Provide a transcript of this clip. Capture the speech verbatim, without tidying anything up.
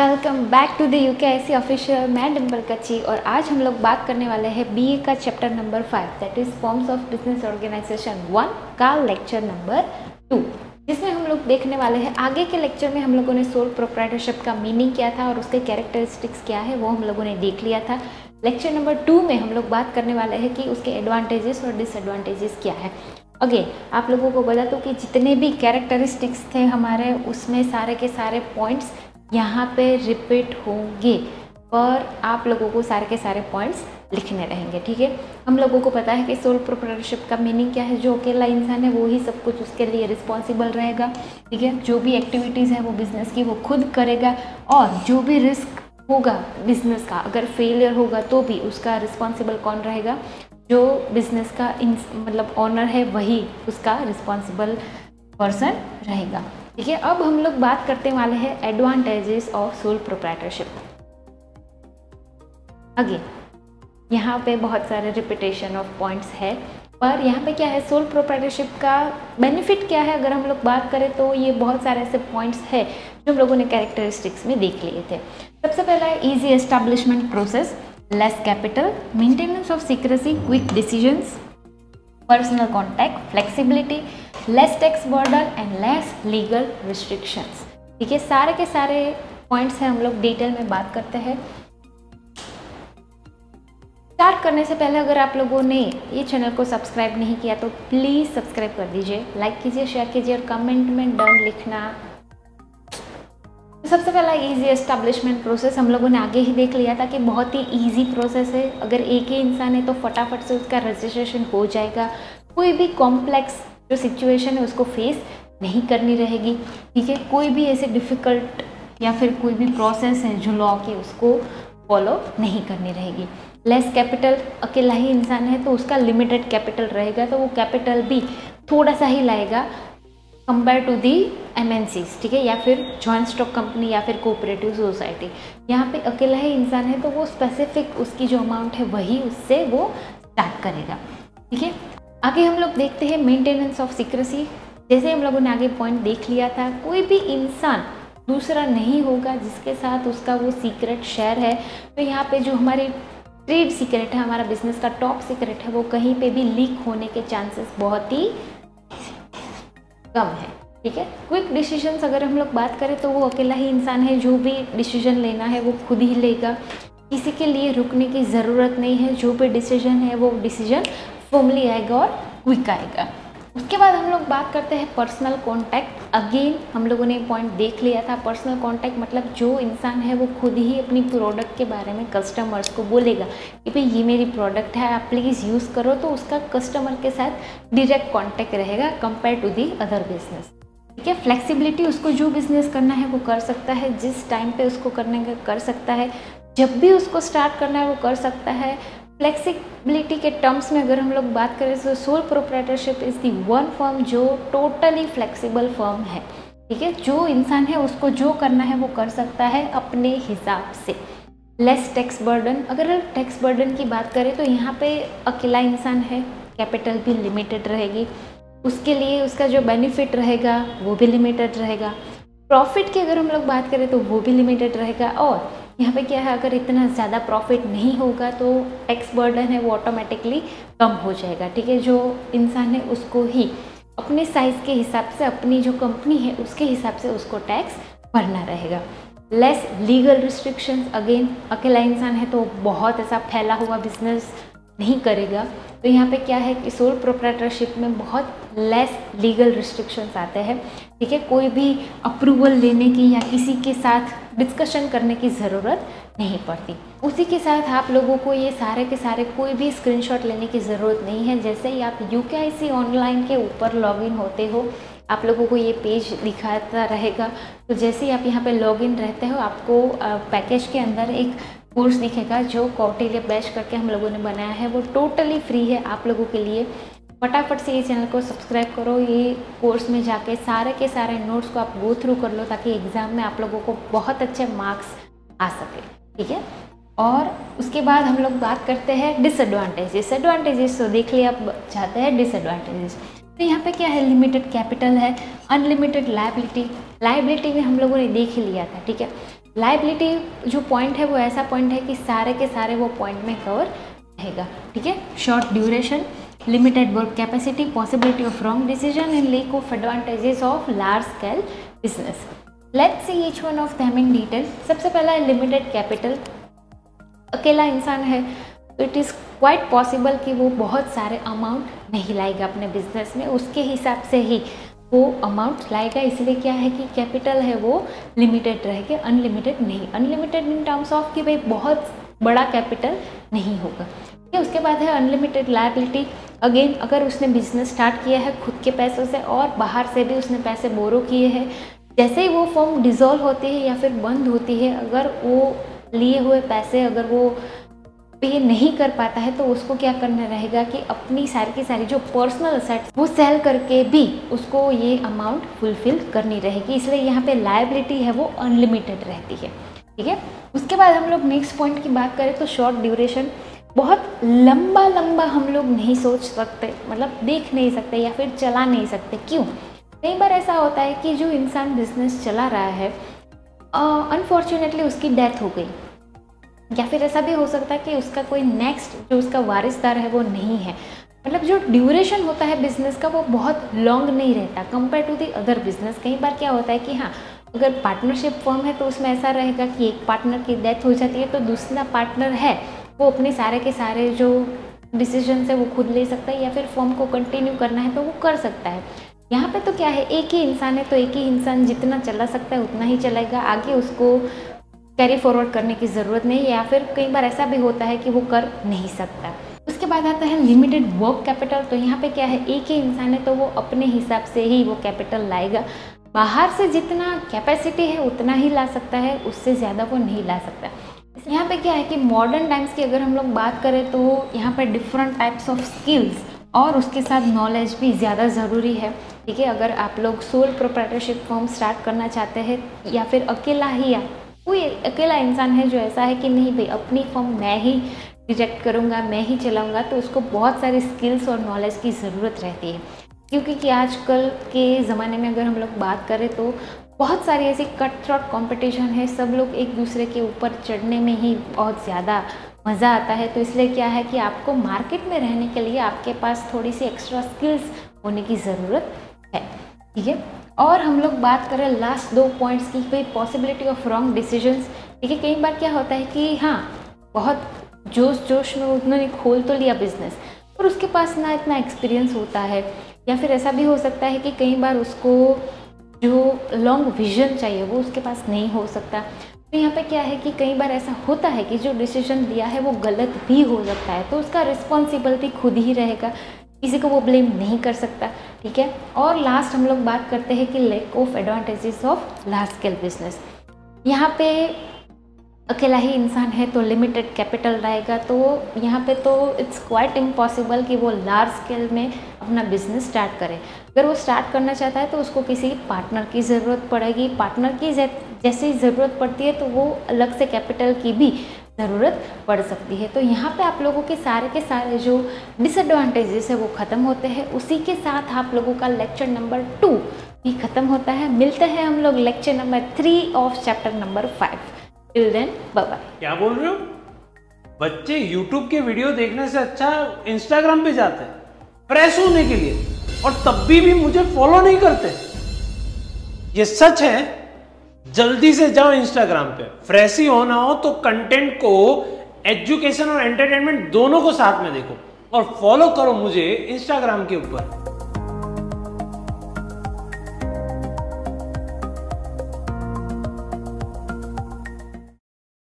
Welcome back to the UKIC official. मैं डिम्पल कच्छी और आज हम लोग बात करने वाले हैं बीए का chapter number five that is forms of business organization one का लेक्चर नंबर टू, जिसमें हम लोग देखने वाले हैं। आगे के लेक्चर में हम लोगों ने सोल प्रोप्राइटरशिप का मीनिंग क्या था और उसके कैरेक्टरिस्टिक्स क्या है वो हम लोगों ने देख लिया था। लेक्चर नंबर टू में हम लोग बात करने वाले हैं कि उसके एडवांटेजेस और डिसएडवांटेजेस क्या है। अगेन आप लोगों को बता दो कि जितने भी कैरेक्टरिस्टिक्स थे हमारे उसमें सारे के सारे पॉइंट्स यहाँ पे रिपीट होंगे और आप लोगों को सारे के सारे पॉइंट्स लिखने रहेंगे, ठीक है। हम लोगों को पता है कि सोल प्रोप्राइटरशिप का मीनिंग क्या है। जो अकेला इंसान है वो ही सब कुछ उसके लिए रिस्पॉन्सिबल रहेगा, ठीक है। जो भी एक्टिविटीज़ है वो बिज़नेस की वो खुद करेगा और जो भी रिस्क होगा बिज़नेस का, अगर फेलियर होगा तो भी उसका रिस्पॉन्सिबल कौन रहेगा? जो बिज़नेस का मतलब ऑनर है वही उसका रिस्पॉन्सिबल पर्सन रहेगा, ठीक है। अब हम लोग बात करने वाले हैं advantages of sole proprietorship. Again यहाँ पे बहुत सारे रिपीटेशन ऑफ पॉइंट्स है, पर यहाँ पे क्या है, सोल प्रोप्राइटरशिप का बेनिफिट क्या है अगर हम लोग बात करें तो ये बहुत सारे ऐसे पॉइंट्स है जो हम लोगों ने कैरेक्टरिस्टिक्स में देख लिए थे। सबसे पहला है easy establishment process, less capital, maintenance of secrecy, quick decisions, personal contact, flexibility, less tax burden and less legal restrictions, ठीक है। सारे के सारे पॉइंट्स हैं, हम लोग डिटेल में बात करते हैं। स्टार्ट करने से पहले अगर आप लोगों ने ये चैनल को सब्सक्राइब नहीं किया तो प्लीज़ सब्सक्राइब कर दीजिए, लाइक कीजिए, शेयर कीजिए और कमेंट में डन लिखना। सबसे पहला इजी एस्टैब्लिशमेंट प्रोसेस हम लोगों ने आगे ही देख लिया था कि बहुत ही इजी प्रोसेस है। अगर एक ही इंसान है तो फटाफट से उसका रजिस्ट्रेशन हो जाएगा, कोई भी कॉम्प्लेक्स जो सिचुएशन है उसको फेस नहीं करनी रहेगी, ठीक है। कोई भी ऐसे डिफ़िकल्ट या फिर कोई भी प्रोसेस है जो लॉ की उसको फॉलो नहीं करनी रहेगी। लेस कैपिटल, अकेला ही इंसान है तो उसका लिमिटेड कैपिटल रहेगा तो वो कैपिटल भी थोड़ा सा ही लाएगा compare to the M N Cs, ठीक है, या फिर जॉइंट स्टॉक कंपनी या फिर कोऑपरेटिव सोसाइटी। यहाँ पे अकेला ही इंसान है तो वो स्पेसिफिक उसकी जो अमाउंट है वही उससे वो स्टार्ट करेगा, ठीक है। आगे हम लोग देखते हैं मेंटेनेंस ऑफ सीक्रेसी। जैसे हम लोगों ने आगे पॉइंट देख लिया था, कोई भी इंसान दूसरा नहीं होगा जिसके साथ उसका वो सीक्रेट शेयर है। तो यहाँ पर जो हमारे ट्रेड सीक्रेट है, हमारा बिजनेस का टॉप सीक्रेट है, वो कहीं पर भी लीक होने के चांसेस बहुत ही कम है, ठीक है। क्विक डिसीजंस अगर हम लोग बात करें तो वो अकेला ही इंसान है, जो भी डिसीजन लेना है वो खुद ही लेगा, किसी के लिए रुकने की ज़रूरत नहीं है। जो भी डिसीजन है वो डिसीजन फॉर्मली आएगा और क्विक आएगा। उसके बाद हम लोग बात करते हैं पर्सनल कॉन्टैक्ट। अगेन हम लोगों ने पॉइंट देख लिया था, पर्सनल कॉन्टैक्ट मतलब जो इंसान है वो खुद ही अपनी प्रोडक्ट के बारे में कस्टमर्स को बोलेगा कि भाई ये मेरी प्रोडक्ट है, आप प्लीज़ यूज़ करो, तो उसका कस्टमर के साथ डायरेक्ट कॉन्टैक्ट रहेगा compare to the other business, ठीक है। फ्लेक्सिबिलिटी, उसको जो बिज़नेस करना है वो कर सकता है, जिस टाइम पर उसको करने का कर सकता है, जब भी उसको स्टार्ट करना है वो कर सकता है। फ्लेक्सिबिलिटी के टर्म्स में अगर हम लोग बात करें तो sole proprietorship is the one firm जो टोटली फ्लेक्सिबल फर्म है, ठीक है। जो इंसान है उसको जो करना है वो कर सकता है अपने हिसाब से। लेस टैक्स बर्डन, अगर टैक्स बर्डन की बात करें तो यहाँ पे अकेला इंसान है, कैपिटल भी लिमिटेड रहेगी, उसके लिए उसका जो बेनिफिट रहेगा वो भी लिमिटेड रहेगा। प्रॉफिट की अगर हम लोग बात करें तो वो भी लिमिटेड रहेगा और यहाँ पे क्या है, अगर इतना ज़्यादा प्रॉफिट नहीं होगा तो टैक्स बर्डन है वो ऑटोमेटिकली कम हो जाएगा, ठीक है। जो इंसान है उसको ही अपने साइज़ के हिसाब से, अपनी जो कंपनी है उसके हिसाब से उसको टैक्स भरना रहेगा। लेस लीगल रिस्ट्रिक्शंस, अगेन अकेला इंसान है तो बहुत ऐसा फैला हुआ बिजनेस नहीं करेगा, तो यहाँ पे क्या है कि सोल प्रोप्राइटरशिप में बहुत लेस लीगल रिस्ट्रिक्शंस आते हैं, ठीक है। कोई भी अप्रूवल लेने की या किसी के साथ डिस्कशन करने की ज़रूरत नहीं पड़ती। उसी के साथ आप लोगों को ये सारे के सारे कोई भी स्क्रीनशॉट लेने की ज़रूरत नहीं है। जैसे ही आप यू के आई सी ऑनलाइन के ऊपर लॉगिन होते हो आप लोगों को ये पेज दिखाता रहेगा, तो जैसे ही आप यहाँ पे लॉगिन रहते हो आपको पैकेज के अंदर एक कोर्स दिखेगा जो कौटिल्य बैच करके हम लोगों ने बनाया है, वो टोटली फ्री है आप लोगों के लिए। फटाफट से ये चैनल को सब्सक्राइब करो, ये कोर्स में जाके सारे के सारे नोट्स को आप गो थ्रू कर लो ताकि एग्ज़ाम में आप लोगों को बहुत अच्छे मार्क्स आ सके, ठीक है। और उसके बाद हम लोग बात करते हैं डिसएडवांटेजेस। डिसएडवांटेजेस तो देख लिया, अब जाते हैं डिसएडवांटेजेस। तो यहाँ पे क्या है, लिमिटेड कैपिटल है, अनलिमिटेड लायबिलिटी। लायबिलिटी में हम लोगों ने देख ही लिया था, ठीक है। लाइबिलिटी जो पॉइंट है वो ऐसा पॉइंट है कि सारे के सारे वो पॉइंट में कवर रहेगा, ठीक है। Short duration, limited work capacity, possibility of wrong decision and lack of advantages of large scale business. Let's see each one of them in detail. सबसे पहला है लिमिटेड कैपिटल। अकेला इंसान है, इट इज़ क्वाइट पॉसिबल कि वो बहुत सारे अमाउंट नहीं लाएगा अपने बिजनेस में, उसके हिसाब से ही वो अमाउंट लाएगा। इसलिए क्या है कि कैपिटल है वो लिमिटेड रहेगा, अनलिमिटेड नहीं। अनलिमिटेड इन टर्म्स ऑफ कि भाई बहुत बड़ा कैपिटल नहीं होगा। उसके बाद है अनलिमिटेड लायबिलिटी। अगेन अगर उसने बिजनेस स्टार्ट किया है खुद के पैसों से और बाहर से भी उसने पैसे बोरो किए हैं, जैसे ही वो फॉर्म डिसॉल्व होती है या फिर बंद होती है, अगर वो लिए हुए पैसे अगर वो पे नहीं कर पाता है तो उसको क्या करना रहेगा कि अपनी सारी की सारी जो पर्सनल असेट्स वो सेल करके भी उसको ये अमाउंट फुलफिल करनी रहेगी। इसलिए यहाँ पे लायबिलिटी है वो अनलिमिटेड रहती है, ठीक है। उसके बाद हम लोग नेक्स्ट पॉइंट की बात करें तो शॉर्ट ड्यूरेशन। बहुत लंबा लंबा हम लोग नहीं सोच सकते, मतलब देख नहीं सकते या फिर चला नहीं सकते। क्यों? कई बार ऐसा होता है कि जो इंसान बिजनेस चला रहा है अनफॉर्चुनेटली uh, उसकी डेथ हो गई, या फिर ऐसा भी हो सकता है कि उसका कोई नेक्स्ट जो उसका वारिसदार है वो नहीं है। मतलब जो ड्यूरेशन होता है बिज़नेस का वो बहुत लॉन्ग नहीं रहता compare to the other business. कई बार क्या होता है कि हाँ अगर पार्टनरशिप फॉर्म है तो उसमें ऐसा रहेगा कि एक पार्टनर की डेथ हो जाती है तो दूसरा पार्टनर है वो अपने सारे के सारे जो डिसीजन है वो खुद ले सकता है, या फिर फॉर्म को कंटिन्यू करना है तो वो कर सकता है। यहाँ पे तो क्या है एक ही इंसान है तो एक ही इंसान जितना चला सकता है उतना ही चलाएगा, आगे उसको कैरी फॉरवर्ड करने की ज़रूरत नहीं, या फिर कई बार ऐसा भी होता है कि वो कर नहीं सकता। उसके बाद आता है लिमिटेड वर्क कैपिटल। तो यहाँ पे क्या है एक ही इंसान है तो वो अपने हिसाब से ही वो कैपिटल लाएगा, बाहर से जितना कैपेसिटी है उतना ही ला सकता है, उससे ज़्यादा वो नहीं ला सकता। यहाँ पे क्या है कि मॉडर्न टाइम्स की अगर हम लोग बात करें तो यहाँ पर डिफरेंट टाइप्स ऑफ स्किल्स और उसके साथ नॉलेज भी ज़्यादा ज़रूरी है, ठीक है। अगर आप लोग सोल प्रोप्राइटरशिप फॉर्म स्टार्ट करना चाहते हैं या फिर अकेला ही या कोई अकेला इंसान है जो ऐसा है कि नहीं भाई अपनी फॉर्म मैं ही डिरेक्ट करूँगा मैं ही चलाऊँगा, तो उसको बहुत सारी स्किल्स और नॉलेज की ज़रूरत रहती है। क्योंकि कि आजकल के ज़माने में अगर हम लोग बात करें तो बहुत सारी ऐसी कट थ्रोट कॉम्पिटिशन है, सब लोग एक दूसरे के ऊपर चढ़ने में ही बहुत ज़्यादा मज़ा आता है। तो इसलिए क्या है कि आपको मार्केट में रहने के लिए आपके पास थोड़ी सी एक्स्ट्रा स्किल्स होने की ज़रूरत है, ठीक है। और हम लोग बात करें लास्ट दो पॉइंट्स की, भाई पॉसिबिलिटी ऑफ रॉन्ग डिसीजंस, ठीक है। कई बार क्या होता है कि हाँ बहुत जोश जोश में उन्होंने खोल तो लिया बिज़नेस पर उसके पास ना इतना एक्सपीरियंस होता है, या फिर ऐसा भी हो सकता है कि कई बार उसको जो लॉन्ग विजन चाहिए वो उसके पास नहीं हो सकता। तो यहाँ पे क्या है कि कई बार ऐसा होता है कि जो डिसीजन लिया है वो गलत भी हो सकता है, तो उसका रिस्पॉन्सिबिलिटी खुद ही रहेगा, किसी को वो ब्लेम नहीं कर सकता, ठीक है। और लास्ट हम लोग बात करते हैं कि lack of advantages of large scale business. यहाँ पे अकेला ही इंसान है तो लिमिटेड कैपिटल रहेगा, तो यहाँ पे तो इट्स क्वाइट इम्पॉसिबल कि वो लार्ज स्केल में अपना बिजनेस स्टार्ट करे। अगर वो स्टार्ट करना चाहता है तो उसको किसी पार्टनर की ज़रूरत पड़ेगी, पार्टनर की जैसी ज़रूरत पड़ती है तो वो अलग से कैपिटल की भी ज़रूरत पड़ सकती है। तो यहाँ पे आप लोगों के सारे के सारे जो डिसएडवांटेजेस है वो ख़त्म होते हैं। उसी के साथ आप लोगों का लेक्चर नंबर टू भी ख़त्म होता है। मिलते हैं हम लोग lecture number three of chapter number five. Till then, bye bye. क्या बोल रहे हो बच्चे, YouTube के वीडियो देखने से अच्छा Instagram पे जाते हैं फ्रेश होने के लिए, और तब भी, भी मुझे फॉलो नहीं करते। ये सच है, जल्दी से जाओ Instagram पे, फ्रेश ही होना हो तो कंटेंट को एजुकेशन और एंटरटेनमेंट दोनों को साथ में देखो और फॉलो करो मुझे Instagram के ऊपर।